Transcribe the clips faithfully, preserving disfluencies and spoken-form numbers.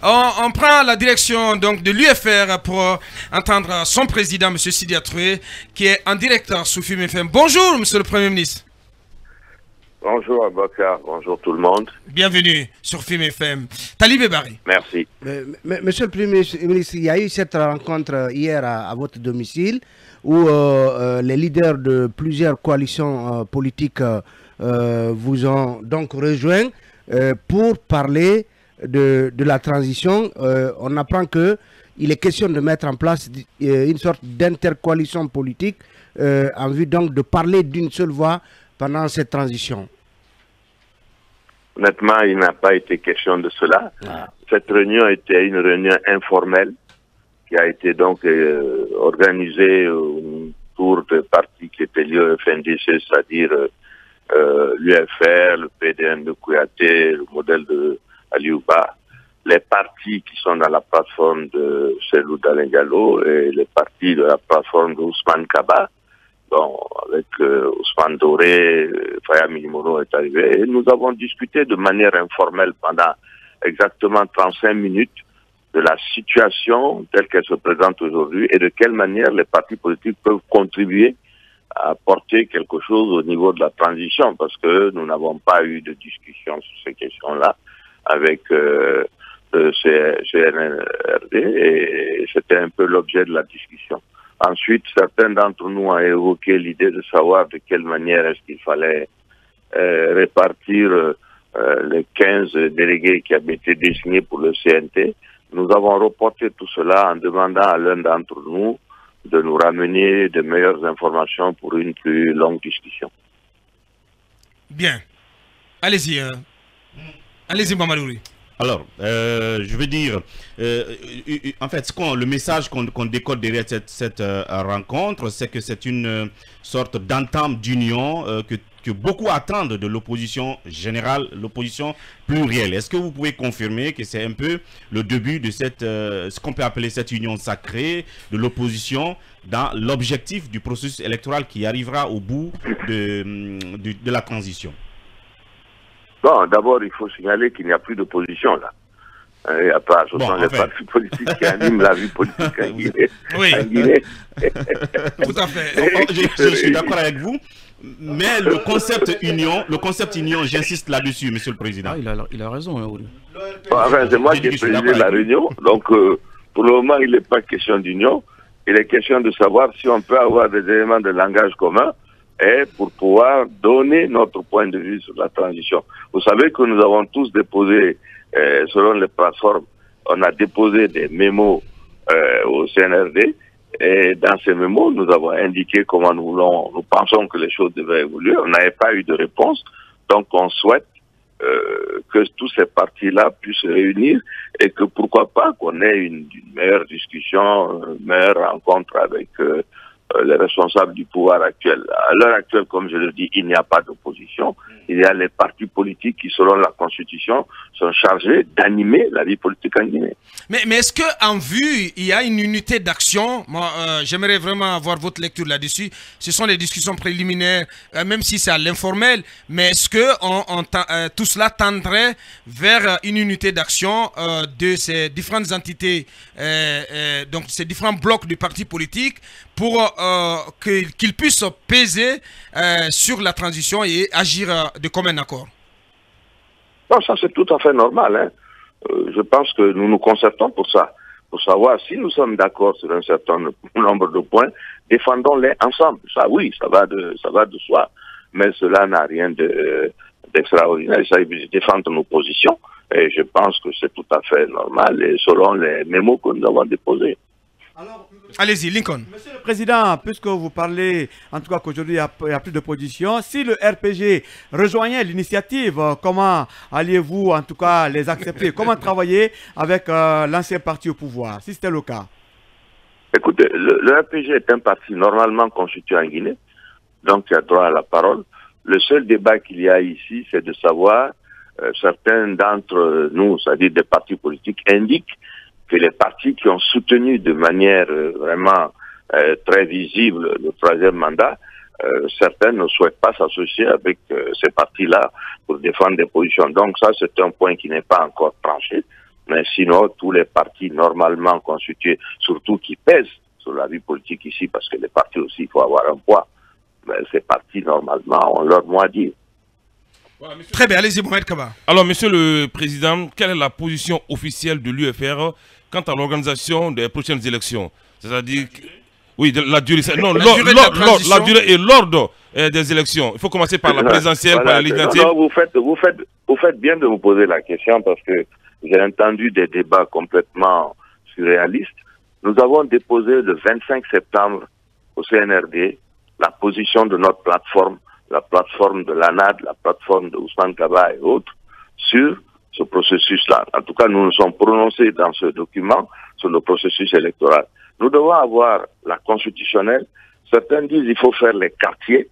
On, on prend la direction donc de l'U F R pour entendre son président, M. Sidya Touré, qui est en direct sur F I M F M. Bonjour, Monsieur le Premier ministre. Bonjour, Abakar. Bonjour, tout le monde. Bienvenue sur F I M F M. Talibé Barry. Merci. Euh, monsieur le Premier ministre, il y a eu cette rencontre hier à, à votre domicile où euh, les leaders de plusieurs coalitions euh, politiques euh, vous ont donc rejoint euh, pour parler de, de la transition. Euh, on apprend qu'il est question de mettre en place une sorte d'intercoalition politique euh, en vue donc de parler d'une seule voix pendant cette transition. Honnêtement, il n'a pas été question de cela. Ah. Cette réunion était une réunion informelle qui a été donc euh, organisée autour de partis qui étaient liés au F N D C, c'est-à-dire euh, l'U F R, le P D N de Kouyate, le modèle de Aliou Bah, les partis qui sont dans la plateforme de Cellou Dalein Diallo et les partis de la plateforme d'Ousmane Kaba. Bon, avec euh, Ousmane Doré, Faya Minimoro est arrivé, et nous avons discuté de manière informelle pendant exactement trente-cinq minutes de la situation telle qu'elle se présente aujourd'hui et de quelle manière les partis politiques peuvent contribuer à apporter quelque chose au niveau de la transition, parce que nous n'avons pas eu de discussion sur ces questions-là avec euh, le C N R D, et c'était un peu l'objet de la discussion. Ensuite, certains d'entre nous ont évoqué l'idée de savoir de quelle manière est-ce qu'il fallait euh, répartir euh, les quinze délégués qui avaient été désignés pour le C N T. Nous avons reporté tout cela en demandant à l'un d'entre nous de nous ramener de meilleures informations pour une plus longue discussion. Bien. Allez-y. Euh... Allez-y, Mamalouri. Alors, euh, je veux dire, euh, en fait, ce qu'on, le message qu'on qu'on décode derrière cette, cette euh, rencontre, c'est que c'est une sorte d'entente d'union euh, que, que beaucoup attendent de l'opposition générale, l'opposition plurielle. Est-ce que vous pouvez confirmer que c'est un peu le début de cette, euh, ce qu'on peut appeler cette union sacrée de l'opposition dans l'objectif du processus électoral qui arrivera au bout de, de, de la transition ? Bon, d'abord, il faut signaler qu'il n'y a plus d'opposition, là. Euh, à part, ce bon, sont les fait. partis politiques qui animent la vie politique en Guinée. Oui. En Guinée. Tout à fait. Je, je suis d'accord avec vous, mais le concept union, le concept union, j'insiste là-dessus, Monsieur le Président. Ah, il, a, il a raison. Hein, bon, enfin, c'est moi qui ai présidé la réunion, donc euh, pour le moment, il n'est pas question d'union. Il est question de savoir si on peut avoir des éléments de langage commun et pour pouvoir donner notre point de vue sur la transition. Vous savez que nous avons tous déposé, euh, selon les plateformes, on a déposé des mémos euh, au C N R D, et dans ces mémos, nous avons indiqué comment nous voulons, nous pensons que les choses devaient évoluer. On n'avait pas eu de réponse, donc on souhaite euh, que tous ces partis-là puissent se réunir, et que pourquoi pas qu'on ait une, une meilleure discussion, une meilleure rencontre avec... Euh, les responsables du pouvoir actuel. À l'heure actuelle, comme je le dis, il n'y a pas d'opposition. Il y a les partis politiques qui, selon la Constitution, sont chargés d'animer la vie politique en Guinée. Mais, mais est-ce qu'en vue, il y a une unité d'action? Moi, euh, j'aimerais vraiment avoir votre lecture là-dessus. Ce sont les discussions préliminaires, euh, même si c'est à l'informel, mais est-ce que on, on, euh, tout cela tendrait vers une unité d'action euh, de ces différentes entités, euh, euh, donc ces différents blocs du parti politique, pour euh, qu'ils qu'ils puissent peser euh, sur la transition et agir euh, de commun accord? Non, ça c'est tout à fait normal. Hein. Euh, je pense que nous nous concertons pour ça, pour savoir si nous sommes d'accord sur un certain nombre de points, défendons-les ensemble. Ça oui, ça va de, ça va de soi, mais cela n'a rien de, d'extraordinaire. Il s'agit de défendre nos positions, et je pense que c'est tout à fait normal, et selon les mémos que nous avons déposés. Allez-y, Lincoln. Monsieur le Président, puisque vous parlez, en tout cas qu'aujourd'hui il n'y a plus d'opposition, si le R P G rejoignait l'initiative, comment alliez-vous en tout cas les accepter? Comment travailler avec euh, l'ancien parti au pouvoir, si c'était le cas? Écoutez, le, le R P G est un parti normalement constitué en Guinée, donc il a droit à la parole. Le seul débat qu'il y a ici, c'est de savoir, euh, certains d'entre nous, c'est-à-dire des partis politiques, indiquent que les partis qui ont soutenu de manière euh, vraiment euh, très visible le troisième mandat, euh, certains ne souhaitent pas s'associer avec euh, ces partis-là pour défendre des positions. Donc ça, c'est un point qui n'est pas encore tranché. mais sinon tous les partis normalement constitués, surtout qui pèsent sur la vie politique ici, parce que les partis aussi, il faut avoir un poids, mais ces partis normalement ont leur mot à dire. Voilà, monsieur... Très bien, allez-y Mohamed Kaba. Alors monsieur le Président, quelle est la position officielle de l'U F R quant à l'organisation des prochaines élections? C'est-à-dire... Oui, de la durée, non, la, durée de la, la durée et l'ordre euh, des élections. Il faut commencer par la présidentielle, voilà, par la législative. Non, non, vous faites, vous faites, vous faites bien de vous poser la question parce que j'ai entendu des débats complètement surréalistes. Nous avons déposé le vingt-cinq septembre au C N R D la position de notre plateforme, la plateforme de l'ANAD, la plateforme de Ousmane Kaba et autres sur ce processus-là. En tout cas, nous nous sommes prononcés dans ce document sur le processus électoral. Nous devons avoir la constitutionnelle. Certains disent qu'il faut faire les quartiers.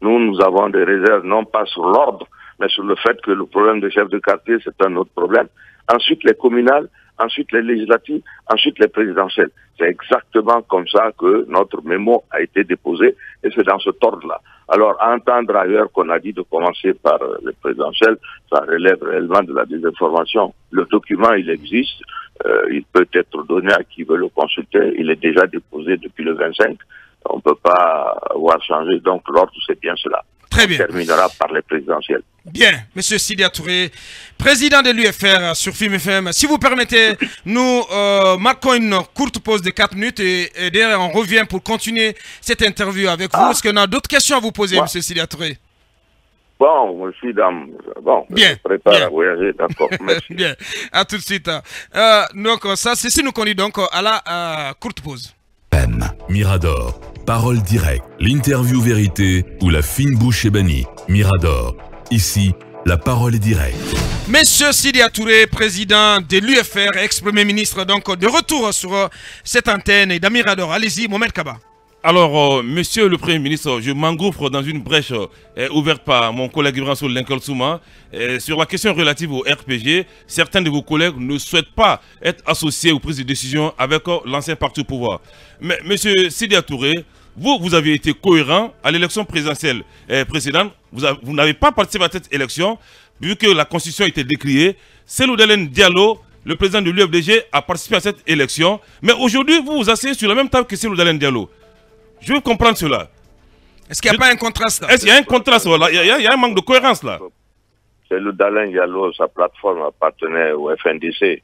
Nous, nous avons des réserves, non pas sur l'ordre, mais sur le fait que le problème de chef de quartier, c'est un autre problème. Ensuite, les communales, ensuite les législatives, ensuite les présidentielles. C'est exactement comme ça que notre mémo a été déposé, et c'est dans ce ordre-là. Alors, à entendre ailleurs qu'on a dit de commencer par les présidentielles, ça relève réellement de la désinformation. Le document, il existe. Euh, il peut être donné à qui veut le consulter. Il est déjà déposé depuis le vingt-cinq. On ne peut pas avoir changé. Donc l'ordre, c'est bien cela. Très bien. On terminera par les présidentielles. Bien. Monsieur Sidya Touré, président de l'U F R sur F I M F M, si vous permettez, nous euh, marquons une courte pause de quatre minutes et, et derrière, on revient pour continuer cette interview avec ah. vous. Est-ce qu'on a d'autres questions à vous poser, ouais. Monsieur Sidya Touré? Bon, je suis dans... Bon, bien, je me prépare bien. à voyager, d'accord, merci. Bien, à tout de suite. Euh, donc, ça, ceci nous conduit donc à la euh, courte pause. M. Mirador, parole directe, l'interview vérité où la fine bouche est bannie. Mirador, ici, la parole est directe. Monsieur Sidya Touré, président de l'U F R, ex-premier ministre, donc de retour sur cette antenne et dans Mirador. Allez-y, Mohamed Kaba. Alors, euh, monsieur le Premier ministre, je m'engouffre dans une brèche euh, ouverte par mon collègue Ibrahim Solenko-Souma euh, sur la question relative au R P G. Certains de vos collègues ne souhaitent pas être associés aux prises de décision avec euh, l'ancien parti au pouvoir. Mais monsieur Sidya Touré, vous, vous avez été cohérent à l'élection présidentielle euh, précédente. Vous n'avez pas participé à cette élection, vu que la Constitution était décriée. Cellou Dalein Diallo, le président de l'U F D G, a participé à cette élection. Mais aujourd'hui, vous vous asseyez sur la même table que Cellou Dalein Diallo. Je veux comprendre cela. Est-ce qu'il n'y a Je... pas un contraste là? Est-ce qu'il y a un contraste là? Il y a, il y a un manque de cohérence là. Cellou Dalein Diallo, sa plateforme appartenait au F N D C.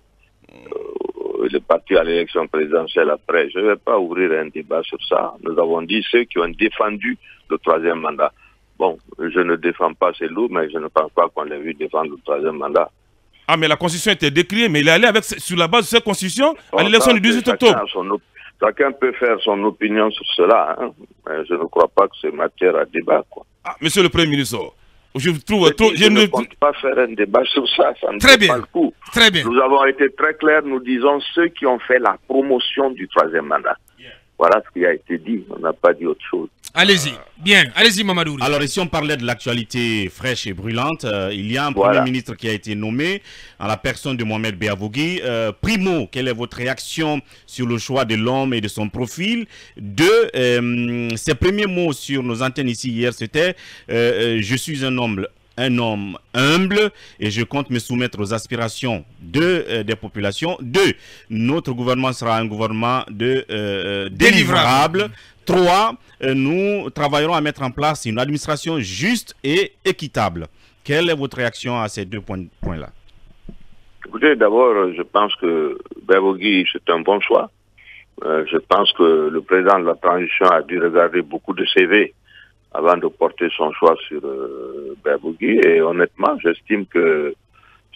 Euh, il est parti à l'élection présidentielle après. Je ne vais pas ouvrir un débat sur ça. Nous avons dit ceux qui ont défendu le troisième mandat. Bon, je ne défends pas Cellou, mais je ne pense pas qu'on l'ait vu défendre le troisième mandat. Ah, mais la Constitution était décriée, mais il est allé avec, sur la base de cette Constitution à l'élection du dix-huit octobre. Chacun peut faire son opinion sur cela, hein. Mais je ne crois pas que c'est matière à débat, quoi. Ah, monsieur le Premier ministre, je trouve... Trop, je, je ne compte pas faire un débat sur ça, ça ne très fait bien. pas le coup. Très bien. Nous avons été très clairs, nous disons ceux qui ont fait la promotion du troisième mandat. Yeah. Voilà ce qui a été dit, on n'a pas dit autre chose. Allez-y, euh... bien, allez-y Mamadou. Alors ici on parlait de l'actualité fraîche et brûlante, euh, il y a un voilà. Premier ministre qui a été nommé, en la personne de Mohamed Béavogui. Euh, primo, quelle est votre réaction sur le choix de l'homme et de son profil? Deux, euh, ses premiers mots sur nos antennes ici hier c'était euh, « Je suis un homme ». Un homme humble et je compte me soumettre aux aspirations de, euh, des populations. Deux, notre gouvernement sera un gouvernement de, euh, délivrable. Trois, euh, nous travaillerons à mettre en place une administration juste et équitable. Quelle est votre réaction à ces deux points, points-là? Écoutez, d'abord, je pense que Béavogui, c'est un bon choix. Euh, je pense que le président de la transition a dû regarder beaucoup de C V avant de porter son choix sur euh, Béavogui. Et honnêtement, j'estime que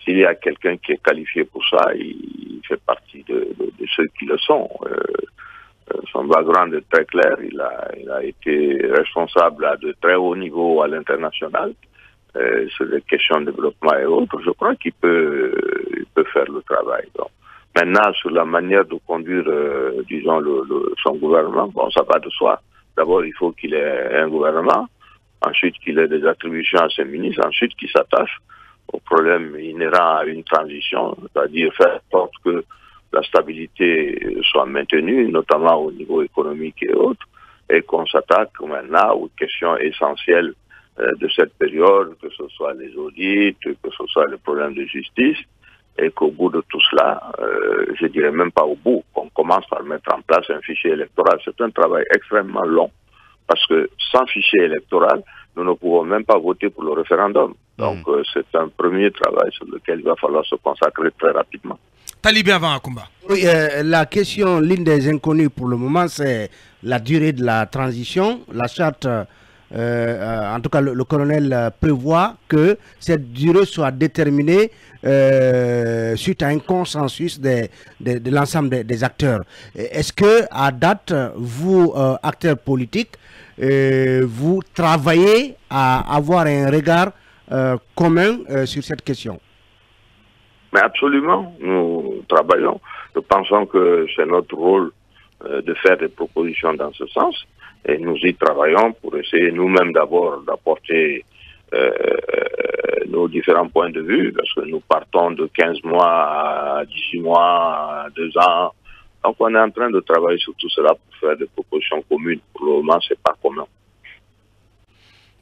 s'il y a quelqu'un qui est qualifié pour ça, il, il fait partie de, de, de ceux qui le sont. Euh, euh, son background est très clair. Il a, il a été responsable à de très hauts niveaux à l'international euh, sur les questions de développement et autres. Je crois qu'il peut, euh, il peut faire le travail. Donc, maintenant, sur la manière de conduire, euh, disons, le, le, son gouvernement, bon, ça va de soi. D'abord, il faut qu'il ait un gouvernement, ensuite qu'il ait des attributions à ses ministres, ensuite qu'il s'attache aux problèmes inhérents à une transition, c'est-à-dire faire en sorte que la stabilité soit maintenue, notamment au niveau économique et autres, et qu'on s'attaque maintenant aux questions essentielles de cette période, que ce soit les audits, que ce soit les problèmes de justice, et qu'au bout de tout cela, euh, je dirais même pas au bout, qu'on commence par mettre en place un fichier électoral. C'est un travail extrêmement long, parce que sans fichier électoral, nous ne pouvons même pas voter pour le référendum. Donc mmh. euh, c'est un premier travail sur lequel il va falloir se consacrer très rapidement. Talibé avant un combat. Oui, euh, la question, l'une des inconnues pour le moment, c'est la durée de la transition. La charte, euh, euh, en tout cas le, le colonel prévoit que cette durée soit déterminée euh, suite à un consensus de, de, de l'ensemble des, des acteurs. Est-ce que à date, vous, euh, acteurs politiques, euh, vous travaillez à avoir un regard euh, commun euh, sur cette question? Mais absolument, nous travaillons. Nous pensons que c'est notre rôle euh, de faire des propositions dans ce sens et nous y travaillons pour essayer nous-mêmes d'abord d'apporter euh, nos différents points de vue, parce que nous partons de quinze mois à dix-huit mois, à deux ans. Donc on est en train de travailler sur tout cela pour faire des propositions communes. Pour le moment, ce n'est pas commun.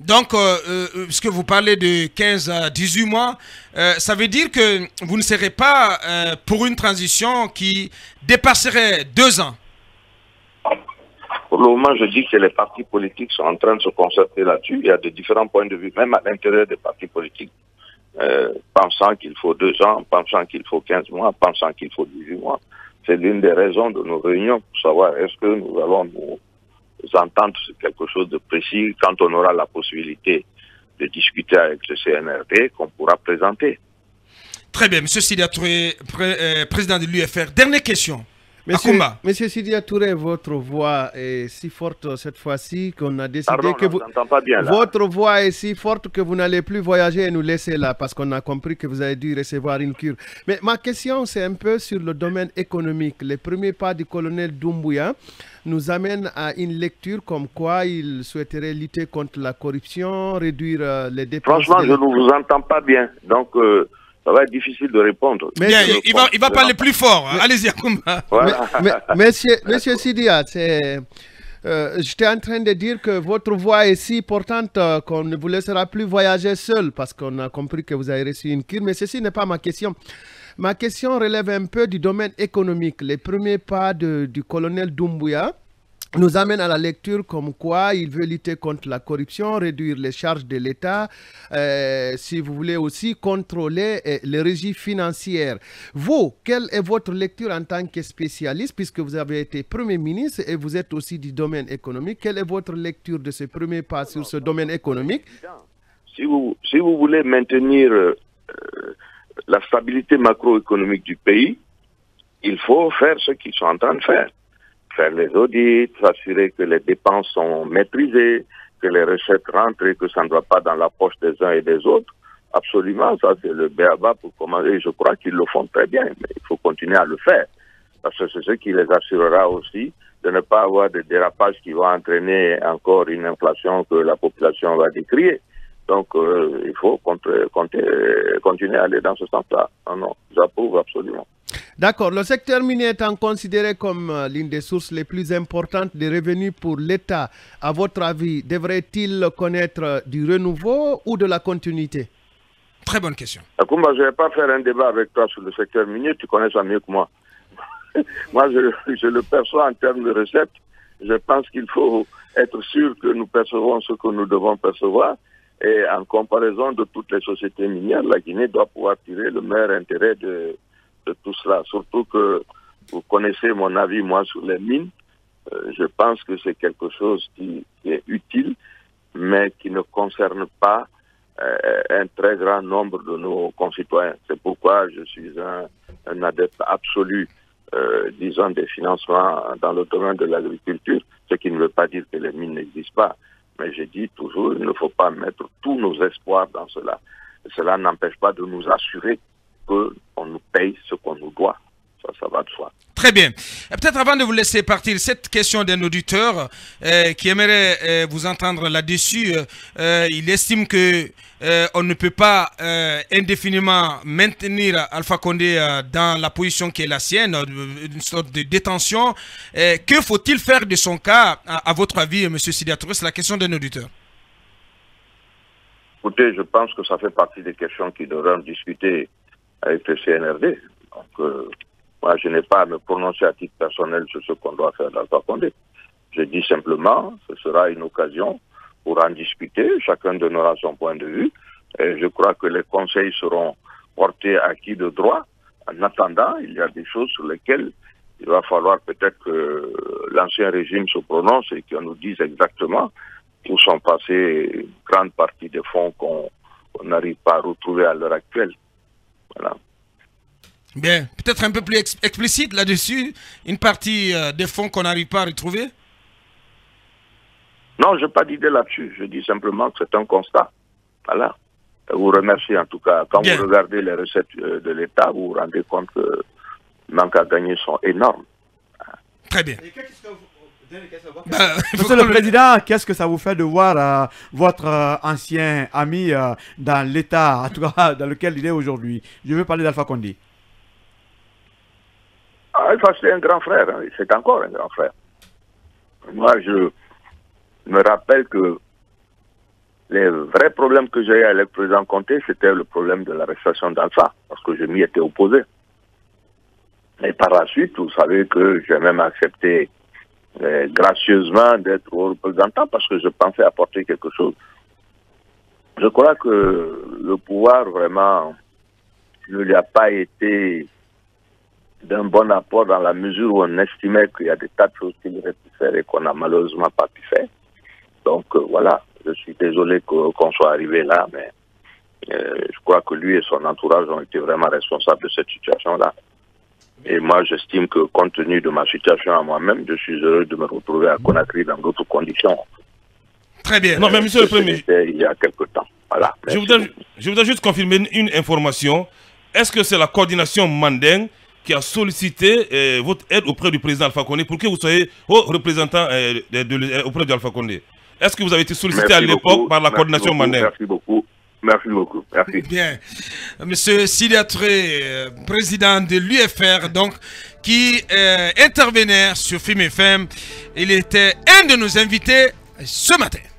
Donc, euh, euh, puisque vous parlez de quinze à dix-huit mois, euh, ça veut dire que vous ne serez pas euh, pour une transition qui dépasserait deux ans? Pour le moment, je dis que les partis politiques sont en train de se concerter là-dessus. Il y a de différents points de vue, même à l'intérieur des partis politiques, euh, pensant qu'il faut deux ans, pensant qu'il faut quinze mois, pensant qu'il faut dix-huit mois. C'est l'une des raisons de nos réunions, pour savoir est-ce que nous allons nous entendre sur quelque chose de précis quand on aura la possibilité de discuter avec le C N R D qu'on pourra présenter. Très bien, Monsieur Sidya Touré, pré, euh, président de l'U F R. Dernière question. Monsieur, Monsieur Sidya Touré, votre voix est si forte cette fois-ci qu'on a décidé Pardon, que vous... pas bien, votre voix est si forte que vous n'allez plus voyager et nous laisser là parce qu'on a compris que vous avez dû recevoir une cure. Mais ma question, c'est un peu sur le domaine économique. Les premiers pas du colonel Doumbouya nous amènent à une lecture comme quoi il souhaiterait lutter contre la corruption, réduire les dépenses... Franchement, je ne vous entends pas bien, donc... Euh... ça va être difficile de répondre. Mais bien, il, il, va, il va parler plus fort. Allez-y, Akoumba. Voilà. Mais, mais, monsieur, monsieur Sidya, euh, j'étais en train de dire que votre voix est si importante euh, qu'on ne vous laissera plus voyager seul parce qu'on a compris que vous avez reçu une cure. Mais ceci n'est pas ma question. Ma question relève un peu du domaine économique. Les premiers pas de, du colonel Doumbouya nous amène à la lecture comme quoi il veut lutter contre la corruption, réduire les charges de l'État, euh, si vous voulez aussi contrôler euh, les régies financières. Vous, quelle est votre lecture en tant que spécialiste, puisque vous avez été Premier ministre et vous êtes aussi du domaine économique, quelle est votre lecture de ces premiers pas sur ce domaine économique? Si vous, si vous voulez maintenir euh, la stabilité macroéconomique du pays, il faut faire ce qu'ils sont en train de faire. Faire les audits, s'assurer que les dépenses sont maîtrisées, que les recettes rentrent et que ça ne va pas dans la poche des uns et des autres. Absolument, ça c'est le béaba pour commencer. Je crois qu'ils le font très bien, mais il faut continuer à le faire. Parce que c'est ce qui les assurera aussi de ne pas avoir de dérapages qui vont entraîner encore une inflation que la population va décrier. Donc euh, il faut contre, contre, continuer à aller dans ce sens-là. Non, non, j'approuve absolument. D'accord. Le secteur minier étant considéré comme l'une des sources les plus importantes des revenus pour l'État, à votre avis, devrait-il connaître du renouveau ou de la continuité? Très bonne question. Akoumba, je ne vais pas faire un débat avec toi sur le secteur minier, tu connais ça mieux que moi. Moi, je, je le perçois en termes de recettes. Je pense qu'il faut être sûr que nous percevons ce que nous devons percevoir. Et en comparaison de toutes les sociétés minières, la Guinée doit pouvoir tirer le meilleur intérêt de... de tout cela, surtout que vous connaissez mon avis, moi, sur les mines. Euh, je pense que c'est quelque chose qui, qui est utile, mais qui ne concerne pas euh, un très grand nombre de nos concitoyens. C'est pourquoi je suis un, un adepte absolu, euh, disons, des financements dans le domaine de l'agriculture, ce qui ne veut pas dire que les mines n'existent pas. Mais je dis toujours, il ne faut pas mettre tous nos espoirs dans cela. Et cela n'empêche pas de nous assurer qu'on nous paye ce qu'on nous doit. Ça, ça va de soi. Très bien. Peut-être avant de vous laisser partir, cette question d'un auditeur euh, qui aimerait euh, vous entendre là-dessus, euh, il estime que euh, on ne peut pas euh, indéfiniment maintenir Alpha Condé euh, dans la position qui est la sienne, une sorte de détention. Euh, que faut-il faire de son cas, à, à votre avis, M. Sidya Touré? C'est la question d'un auditeur. Écoutez, je pense que ça fait partie des questions qui devront discuter avec le C N R D. Donc, euh, moi, je n'ai pas à me prononcer à titre personnel sur ce qu'on doit faire dans l'Alpha Condé. Je dis simplement, ce sera une occasion pour en discuter. Chacun donnera son point de vue. Et je crois que les conseils seront portés à qui de droit. En attendant, il y a des choses sur lesquelles il va falloir peut-être que l'ancien régime se prononce et qu'on nous dise exactement où sont passés une grande partie des fonds qu'on n'arrive pas à retrouver à l'heure actuelle. Voilà. Bien, peut-être un peu plus ex explicite là-dessus, une partie euh, des fonds qu'on n'arrive pas à retrouver? Non, je n'ai pas d'idée là-dessus. Je dis simplement que c'est un constat. Voilà. Je vous remercie en tout cas. Quand Bien. Vous regardez les recettes euh, de l'État, vous vous rendez compte que les manques à gagner sont énormes. Très bien. Et qu'est-ce que vous... Bah, Monsieur le Président, qu'est-ce que ça vous fait de voir euh, votre euh, ancien ami euh, dans l'état, en tout cas dans lequel il est aujourd'hui? Je veux parler d'Alpha Condé. Alpha, c'est un grand frère, hein. C'est encore un grand frère. Moi, je me rappelle que les vrais problèmes que j'ai eu avec le président Condé, c'était le problème de l'arrestation d'Alpha, parce que je m'y étais opposé. Et par la suite, vous savez que j'ai même accepté Eh, gracieusement d'être au représentant parce que je pensais apporter quelque chose. Je crois que le pouvoir vraiment ne lui a pas été d'un bon apport dans la mesure où on estimait qu'il y a des tas de choses qu'il aurait pu faire et qu'on n'a malheureusement pas pu faire. Donc euh, voilà, je suis désolé qu'on qu'on soit arrivé là, mais euh, je crois que lui et son entourage ont été vraiment responsables de cette situation-là. Et moi, j'estime que, compte tenu de ma situation à moi-même, je suis heureux de me retrouver à Conakry dans d'autres conditions. Très bien. Non, mais monsieur le Premier ministre, il y a quelque temps. Voilà. Je voudrais, je voudrais juste confirmer une, une information. Est-ce que c'est la coordination Mandeng qui a sollicité euh, votre aide auprès du président Alpha Condé pour que vous soyez haut représentant euh, de, de, de, auprès de Alpha Condé? Est-ce que vous avez été sollicité merci à l'époque par la merci coordination beaucoup, Mandeng? Merci beaucoup. Merci beaucoup. Merci. Bien. Monsieur Sidya Touré, euh, président de l'U F R, donc, qui euh, intervenait sur F I M F M. Il était un de nos invités ce matin.